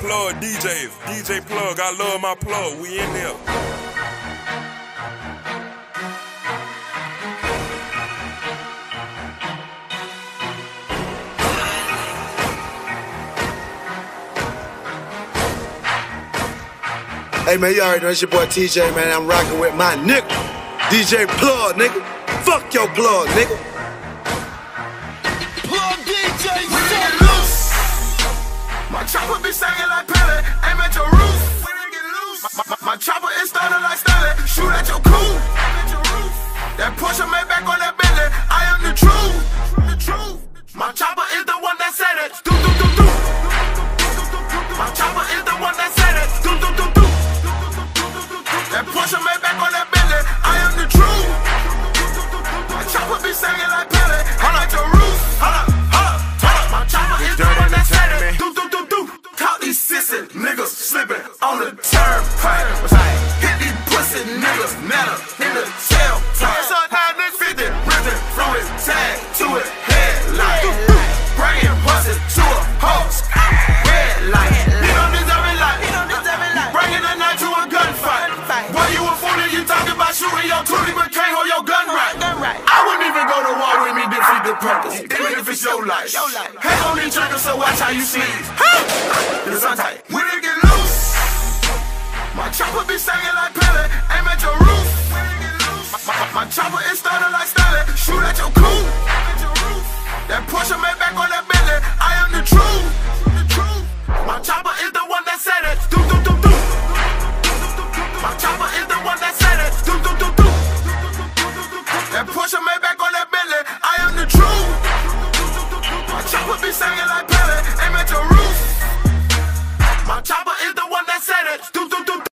Plug DJs, DJ Plug, I love my plug, we in there. Hey man, you already know it's your boy TJ, man. I'm rocking with my nigga, DJ Plug, nigga. Fuck your plug, nigga. Plug DJ, set loose. My chopper be singing like Pellet. Aim at your roof. When I get loose, my chopper is starting like Stanley. Shoot at your crew. That Porsche made back on that Bentley. I am the truth. My chopper is the one that said it. Do do do do. My chopper is the one that said it. Do do do do. That Porsche made back on that Bentley. I am the truth. My chopper be singing like Pellet. Hold up your roof. Hold up. My chopper is the one that's headed. Do. Caught these sissy niggas slipping on the turnpike. Hit these pussy niggas metal in the tail tire. Son high next 50 risen from his tag to his headlight. Bringing pussy to a host. Red light. You don't deserve it like. Bringing a knife to a gunfight. Why you a fool if you talking about shooting your tootie but can't hold your gun right? I wouldn't even go to war with me, defeat the purpose, even if it's your life. Hang on these triggers, so watch how you sneeze. It's untight. When it get loose, my chopper be singing like Pellet. Aim at your roof. When it get loose, my chopper is starting like Stanley. Shoot at your crew. That Porsche made back on that Bentley. I am the truth. My chopper is the one that said it. Do. My chopper is the one that said it. Do. That Porsche made back on that Bentley. I am the truth. My chopper be singing like Pellet. Aim at your roof. My chopper is the one that said it. Do.